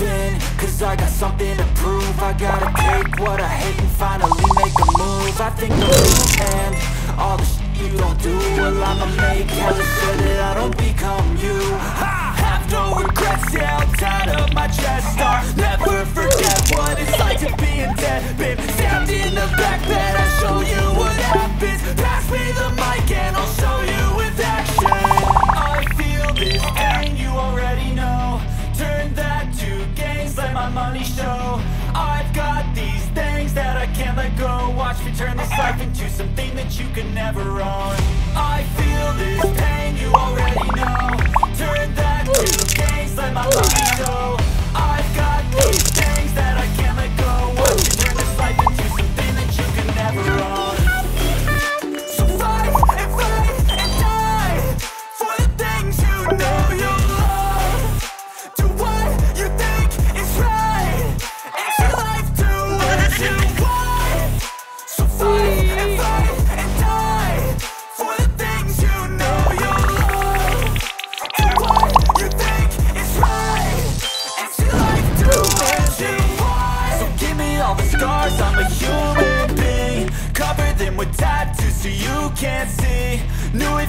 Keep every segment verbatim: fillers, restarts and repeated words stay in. open, cause I got something to prove. I gotta take what I hate and finally make a move. I think the move and all the shit you don't do, well I'ma make hella sure that I don't become you. I have no regrets, yeah, I'm tired of my chest. I'll never forget what it's like to be in debt. Been stabbed in the back bed, I'll show you what happens. Pass me the mic and I'll show you with action. I feel this pain, you already know. Turn that to gains, let my money show. I've got these things that I can't let go. Watch me turn this life into something that you can never own. I feel this pain, you already know. Turn that to gains, let my money show. I've got these things that I can't let go. Watch me turn this life into something that you can never own. So fight and fight and die for the things you know you love. Do what you think is right. It's your life to live you want. So fight and fight and die for the things you know you love. Do what you think is right. It's your life to live you want. So give me all the scars, I'm a human being. Cover them with tattoos so you can't see. Knew it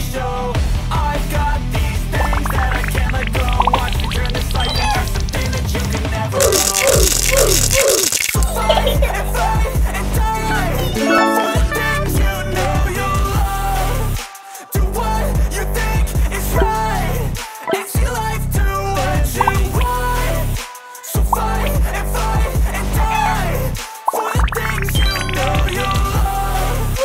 show. I've got these things that I can't let go. Watch me turn this life into so fight and fight and die for the things you know you love. Do what you think is right. It's your life, do what you want. So fight and fight and die for the things you know you love.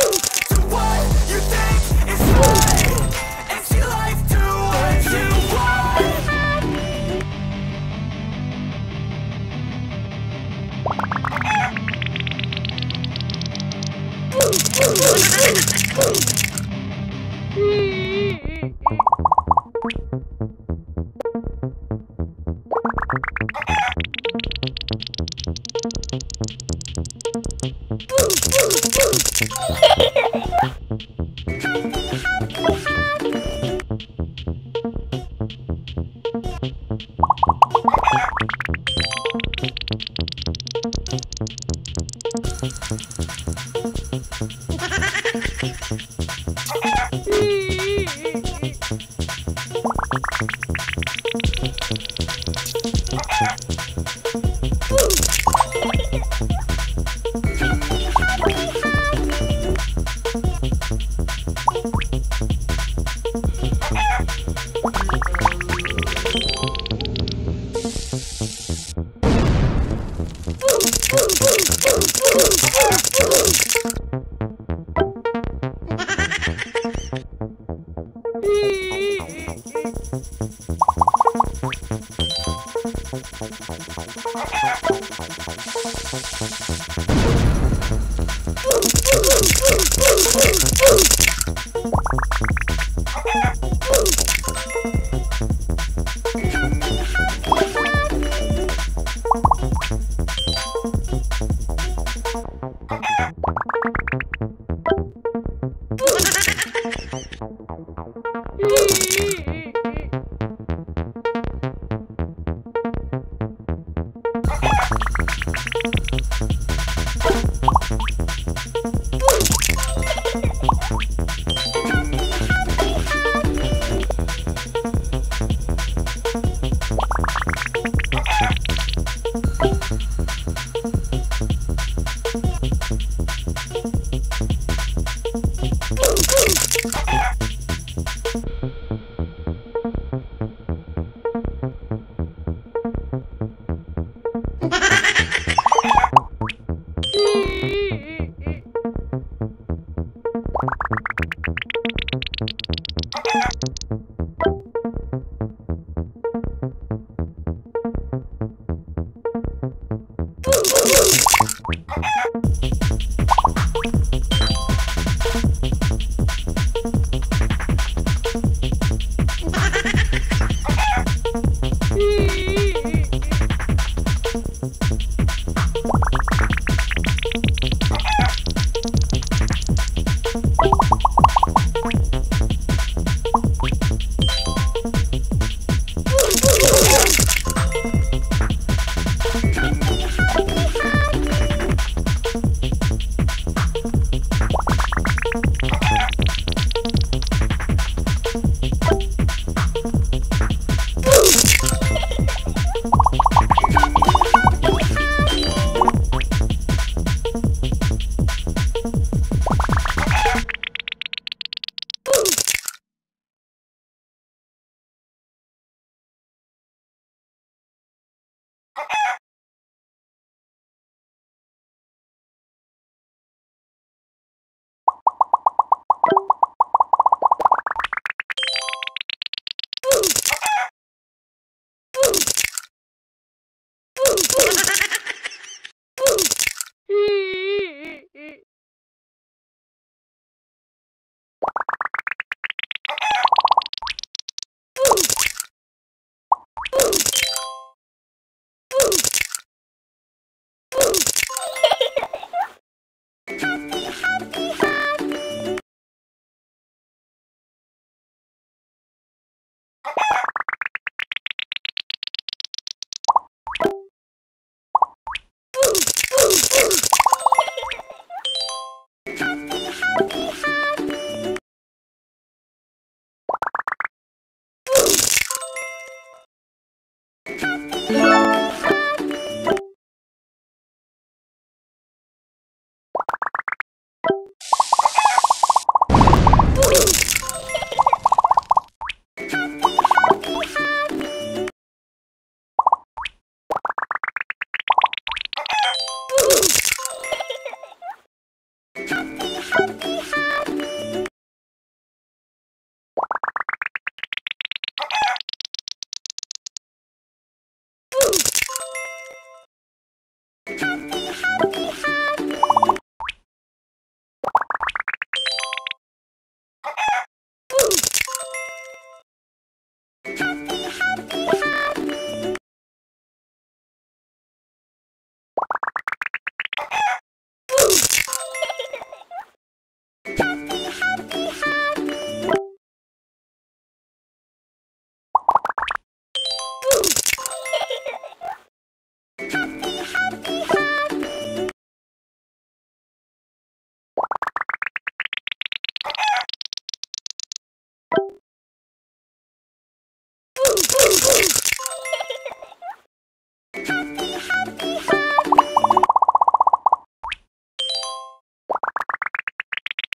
Do what you think is right. It's your life, do what you want. Boom, boom, boom.